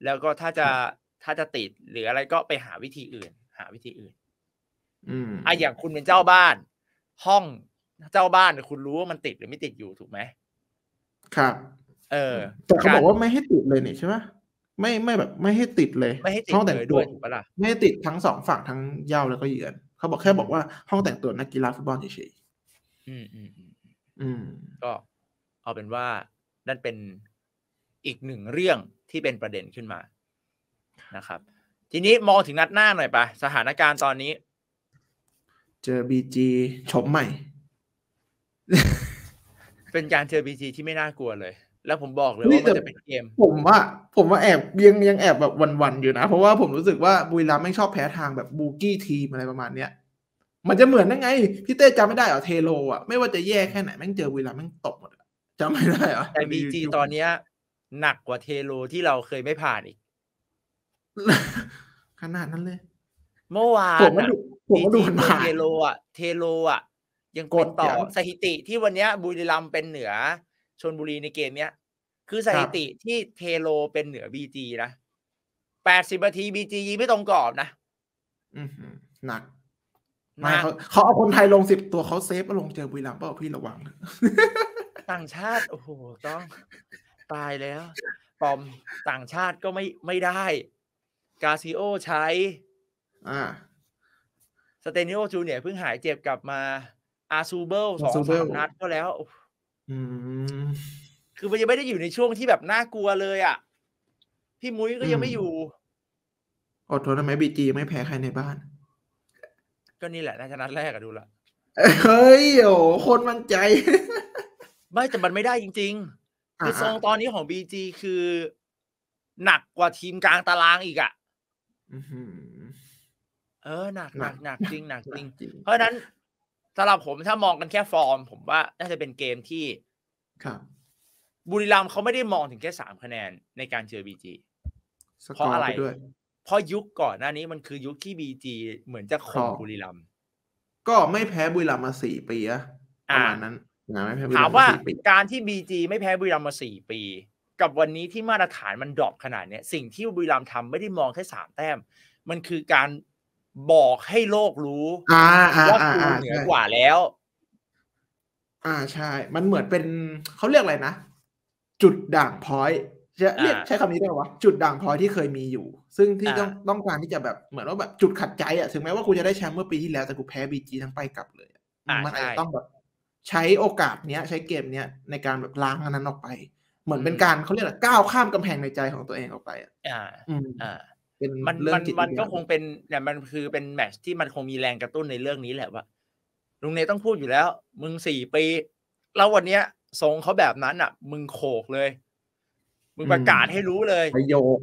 แล้วก็ถ้าจะถ้าจะติดหรืออะไรก็ไปหาวิธีอื่นหาวิธีอื่นอืมอ่ะอย่างคุณเป็นเจ้าบ้านห้องเจ้าบ้านคุณรู้ว่ามันติดหรือไม่ติดอยู่ถูกไหมครับเออแต่เขาบอกว่าไม่ให้ติดเลยนี่ใช่ไหมไม่ไม่แบบไม่ให้ติดเลยห้องแต่งตัวไม่ให้ติดทั้งสองฝั่งทั้งเย้าแล้วก็เยือนเขาบอกแค่บอกว่าห้องแต่งตัวนักกีฬาฟุตบอลเฉยๆอืมอืมอืมก็เอาเป็นว่านั่นเป็นอีกหนึ่งเรื่องที่เป็นประเด็นขึ้นมานะครับทีนี้มองถึงนัดหน้าหน่อยปะสถานการณ์ตอนนี้เจอบีจีชมใหม่เป็นการเจอบีจีที่ไม่น่ากลัวเลยแล้วผมบอกเลยว่ามันจะเป็นเกมผมว่าผมว่าแอบยังยังแอบแบบวันๆอยู่นะเพราะว่าผมรู้สึกว่าบุรีรัมย์ไม่ชอบแพ้ทางแบบบูกี้ทีมอะไรประมาณเนี้ยมันจะเหมือนได้ไงพี่เต้จำไม่ได้เหรอเทโลอ่ะไม่ว่าจะแย่แค่ไหนแม่งเจอบุรีรัมย์แม่งตกหมดจำไม่ได้เหรอแต่บีจีตอนเนี้ยหนักกว่าเทโลที่เราเคยไม่ผ่านอีกขนาดนั้นเลยเมื่อวานผมมาดูผมมาดูเทโลอ่ะเทโลอ่ะยังกดต่อสถิติที่วันเนี้ยบุรีรัมย์เป็นเหนือชลบุรีในเกมเนี้ยคือสถิติที่เทโลเป็นเหนือบีจีนะแปดสิบนาทีบีจียิงไม่ตรงกรอบนะอือหนักมาเขาเอาคนไทยลงสิบตัวเขาเซฟมาลงเจอบุรีรัมย์เปล่าพี่ระวังต่างชาติโอ้โหต้องตายแล้วปอมต่างชาติก็ไม่ไม่ได้กาซิโอใช้อ่า สเตนิโอจูเนียร์เพิ่งหายเจ็บกลับมาอาซูเบิลสองสามนัดก็แล้วคือมันยังไม่ได้อยู่ในช่วงที่แบบน่ากลัวเลยอ่ะพี่มุ้ยก็ยังไม่อยู่อดทนได้ไหมบีจีไม่แพ้ใครในบ้านก็นี่แหละน่าจะนัดแรกอะดูละเฮ้ยโอ้คนมั่นใจไม่แต่มันไม่ได้จริงๆคือทรงตอนนี้ของบีจีคือหนักกว่าทีมกลางตารางอีกอ่ะเออหนักหนักหนักจริงหนักจริงเพราะนั้นสำหรับผมถ้ามองกันแค่ฟอร์มผมว่าน่าจะเป็นเกมที่ครับบุรีรัมย์เขาไม่ได้มองถึงแค่สามคะแนนในการเจอบีจีเพราะอะไรเพราะยุคก่อนหน้านี้มันคือยุคที่บีจีเหมือนจะข่มบุรีรัมย์ก็ไม่แพ้บุรีรัมย์มาสี่ปีอะประมาณนั้นถามว่าการที่บีจีไม่แพ้บุรีรัมย์มาสี่ปีกับวันนี้ที่มาตรฐานมันดรอปขนาดเนี้ยสิ่งที่บุรีรัมย์ทำไม่ได้มองแค่สามแต้มมันคือการบอกให้โลกรู้ว่าคุณเหนือกว่าแล้วอ่าใช่มันเหมือนเป็นเขาเรียกอะไรนะจุดด่างพร้อยจะเรียกใช้คำนี้ได้ไหมวะจุดด่างพร้อยที่เคยมีอยู่ซึ่งที่ต้องต้องการที่จะแบบเหมือนว่าแบบจุดขัดใจอ่ะถึงแม้ว่าคุณจะได้แชมป์เมื่อปีที่แล้วแต่กูแพ้บีจีทั้งไปกลับเลยมันอาจจะต้องแบบใช้โอกาสเนี้ยใช้เกมเนี้ยในการแบบล้างอันนั้นออกไปเหมือนเป็นการเขาเรียกว่าก้าวข้ามกำแพงในใจของตัวเองออกไปอ่ะอ่ามันมันมันก็คงเป็นเนี่ยมันคือเป็นแมตช์ที่มันคงมีแรงกระตุ้นในเรื่องนี้แหละว่าลุงเนยต้องพูดอยู่แล้วมึงสี่ปีแล้ววันเนี้ยทรงเขาแบบนั้นอ่ะมึงโขกเลยมึงประกาศให้รู้เลยขยโยก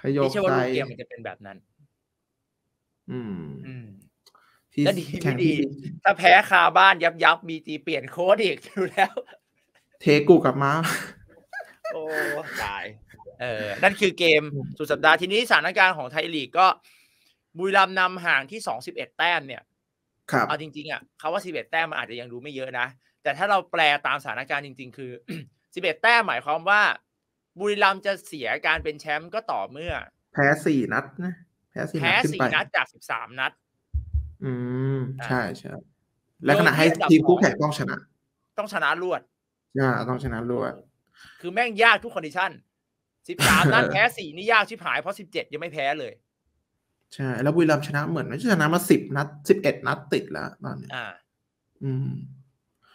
ขยโยกไม่ใช่ว่าลูกเกมมันจะเป็นแบบนั้นอืมอืมแล้วดีไม่ดีถ้าแพ้คาบ้านยับยับบีจีเปลี่ยนโค้ดอีกอยู่แล้วเทกูกลับมาโอ้ตายเออนั่นคือเกมสุดสัปดาห์ทีนี้สถานการณ์ของไทยลีกก็บุรีรัมย์นำห่างที่สองสิบเอ็ดแต้มเนี่ยครับเอาจริงๆอ่ะเขาว่าสิบเอ็ดแต้มมันอาจจะยังดูไม่เยอะนะแต่ถ้าเราแปลตามสถานการณ์จริงๆคือ สิบเอ็ด แต้มหมายความว่าบุรีรัมย์จะเสียการเป็นแชมป์ก็ต่อเมื่อแพ้สี่นัดนะแพ้สี่นัดจากสิบสามนัดอืมใช่ใช่และขณะให้ทีมคู่แข่งต้องชนะต้องชนะรวดอ่าต้องชนะรวดคือแม่งยากทุกคอนดิชั่นสิบสามนัดแพ้สี่นี่ยากชิบหายเพราะสิบเจ็ดยังไม่แพ้เลยใช่แล้วบุรีรัมย์ชนะเหมือนไม่ชนะมาสิบนัดสิบเอ็ดนัดติดแล้วตอนนี้อ่าอืม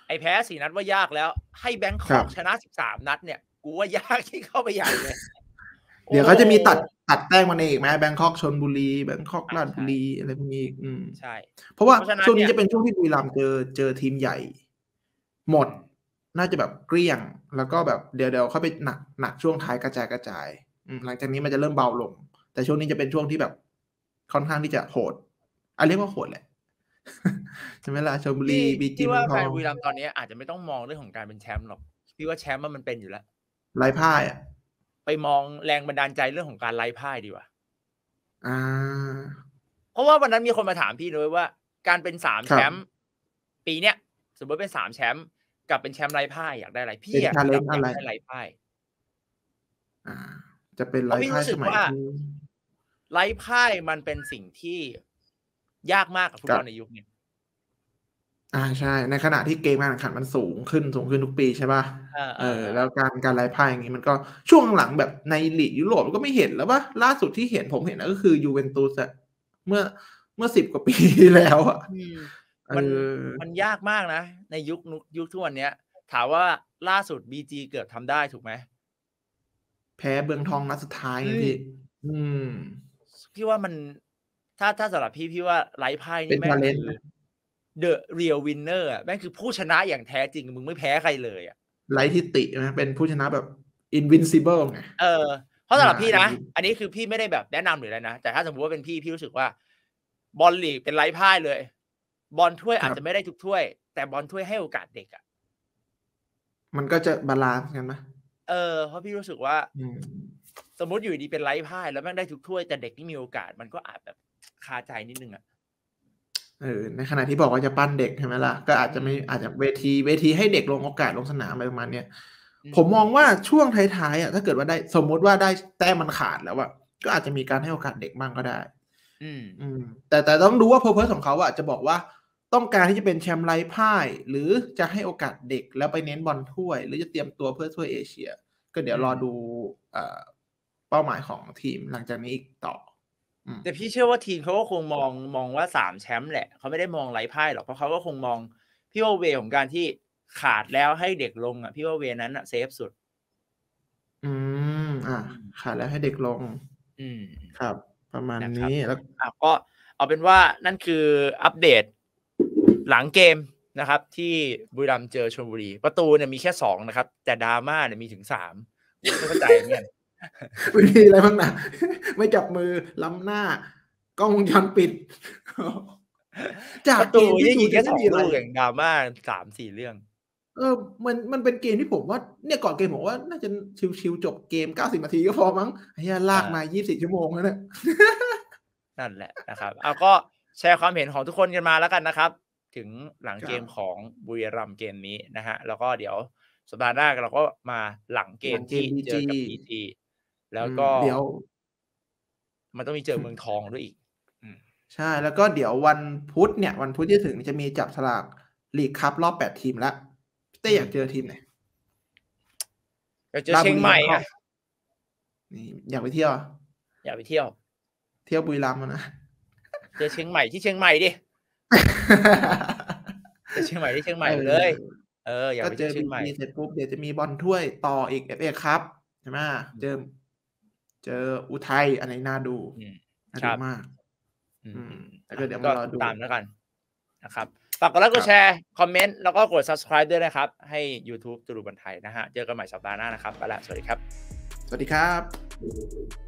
ไอ้แพ้สี่นัดว่ายากแล้วให้แบงคอกชนะสิบสามนัดเนี่ยกูว่ายากที่เข้าไปใหญ่เลยเดี๋ยวเขาจะมีตัดตัดแต้มมันเองไหมแบงคอกชลบุรีแบงคอกราชบุรีอะไรพวกนี้อืมใช่เพราะว่าช่วงนี้จะเป็นช่วงที่บุรีรัมย์เจอเจอทีมใหญ่หมดน่าจะแบบเกลี้ยงแล้วก็แบบเดี๋ยวเดี๋ยวเข้าไปหนักหนักช่วงท้ายกระจายกระจายหลังจากนี้มันจะเริ่มเบาลงแต่ช่วงนี้จะเป็นช่วงที่แบบค่อนข้างที่จะโหดอ่ะเรียกว่าโหดแหละใช่ไหมล่ะชลบุรีบีจีว่าการบุรีรัมย์ตอนนี้อาจจะไม่ต้องมองเรื่องของการเป็นแชมป์หรอกพี่ว่าแชมป์มันเป็นอยู่แล้วไร้พ่ายอ่ะไปมองแรงบันดาลใจเรื่องของการไร้พ่ายดีกว่าอ่าเพราะว่าวันนั้นมีคนมาถามพี่ด้วยว่าการเป็นสามแชมป์ปีเนี้ยสมมติเป็นสามแชมป์กับเป็นแชมป์ไร้พ่ายอยากได้อะไรพี่อยากได้ไร้พ่ายอ่าจะเป็นไร้พ่ายสมัยนี้ไร้พ่ายมันเป็นสิ่งที่ยากมากกับฟุตบอลในยุคนี้อ่าใช่ในขณะที่เกมการแข่งขันมันสูงขึ้นสูงขึ้นทุกปีใช่ป่ะเออแล้วการการไร้พ่ายอย่างนี้มันก็ช่วงหลังแบบในลีกยุโรปก็ไม่เห็นแล้วป่ะล่าสุดที่เห็นผมเห็นก็คือยูเวนตุสอะเมื่อเมื่อสิบกว่าปีแล้วอะมันมันยากมากนะในยุคยุคทุกวันเนี้ยถามว่าล่าสุดบีจีเกือบทำได้ถูกไหมแพ้เบืองทองนัดสุดท้ายพี่อืมพี่ว่ามันถ้าถ้าสำหรับพี่พี่ว่าไร้พ่ายนี่แม่งคือ the real winner อ่ะแม่งคือผู้ชนะอย่างแท้จริงมึงไม่แพ้ใครเลยอ่ะไร้ทิฐินะเป็นผู้ชนะแบบ invincible ไงเออเพราะสำหรับพี่นะอันนี้คือพี่ไม่ได้แบบแนะนำหรืออะไรนะแต่ถ้าสมมติว่าเป็นพี่พี่รู้สึกว่าบอลลีกเป็นไร้พ่ายเลยบอลถ้วยอาจจะไม่ได้ทุกถ้วยแต่บอลถ้วยให้โอกาสเด็กอ่ะมันก็จะบาลานซ์กันไหมเออเพราะพี่รู้สึกว่าสมมติอยู่ดีเป็นไร้พ่ายแล้วแม่งได้ทุกถ้วยแต่เด็กที่มีโอกาสมันก็อาจแบบคาใจนิดนึงอ่ะเออในขณะที่บอกว่าจะปั้นเด็กใช่ไหมล่ะก็อาจจะไม่อาจจะเวทีเวทีให้เด็กลงโอกาสลงสนามอะไรประมาณเนี้ยผมมองว่าช่วงท้ายๆอ่ะถ้าเกิดว่าได้สมมติว่าได้แต้มมันขาดแล้วอ่ะก็อาจจะมีการให้โอกาสเด็กบ้างก็ได้อืมอืมแต่แต่ต้องดูว่า purpose ของเขาอ่ะจะบอกว่าต้องการที่จะเป็นแชมป์ไร้พ่ายหรือจะให้โอกาสเด็กแล้วไปเน้นบอลถ้วยหรือจะเตรียมตัวเพื่อถ้วยเอเชียก็เดี๋ยวรอดูเป้าหมายของทีมหลังจากนี้อีกต่อ แต่พี่เชื่อว่าทีมเขาก็คงมองมองว่าสามแชมป์แหละเขาไม่ได้มองไร้พ่ายหรอกเพราะเขาก็คงมองพี่ว่าเวของการที่ขาดแล้วให้เด็กลงอ่ะพี่ว่าเวนั้นอ่ะเซฟสุดอืมอ่ะขาดแล้วให้เด็กลงอืมครับประมาณนี้แล้วก็เอาเป็นว่านั่นคืออัปเดตหลังเกมนะครับที่บุรีรัมย์เจอชลบุรีประตูเนี่ยมีแค่สองนะครับแต่ดราม่าเนี่ยมีถึงสามไม่เข้าใจเนี่ยวิธีอะไรบ้างนะไม่จับมือล้ำหน้ากล้องวงจรปิดจากเกมที่ยิงแค่สองลูกอย่างดราม่าสามสี่เรื่องเออมันมันเป็นเกมที่ผมว่าเนี่ยก่อนเกมผมว่าน่าจะชิวๆจบเกมเก้าสิบนาทีก็พอมั้งไอ้เนี่ยลากมายี่สิบสี่ชั่วโมงแล้วเนี่ยนั่นแหละนะครับเอาก็แชร์ความเห็นของทุกคนกันมาแล้วกันนะครับถึงหลังเกมของบุรีรัมย์เกมนี้นะฮะแล้วก็เดี๋ยวสัปดาห์หน้าเราก็มาหลังเกมที่เจอกับ บี จี แล้วก็เดี๋ยวมันต้องมีเจอเมืองทองด้วยอีกใช่แล้วก็เดี๋ยววันพุธเนี่ยวันพุธที่ถึงจะมีจับสลากลีกคัพรอบแปดทีมแล้วพี่เต้อยากเจอทีมไหนอยากเจอเชียงใหม่อ่ะนี่อยากไปเที่ยวอยากไปเที่ยวเที่ยวบุรีรัมย์นะเจอเชียงใหม่ที่เชียงใหม่ดิเจอเชียงใหม่ที่เชียงใหม่เลยเอออยากไปเจอเชียงใหม่เสร็จปุ๊บเดี๋ยวจะมีบอลถ้วยต่ออีก เอฟ เอ ครับใช่ไหมเจอเจออุทัยอะไรน่าดูน่าดูมากก็เดี๋ยวมารอดูตามแล้วกันนะครับฝากกดไลค์กดแชร์คอมเมนต์แล้วก็กด subscribe ด้วยนะครับให้ YouTube ตูรูบันไทยนะฮะเจอกันใหม่สัปดาห์หน้านะครับไปละสวัสดีครับสวัสดีครับ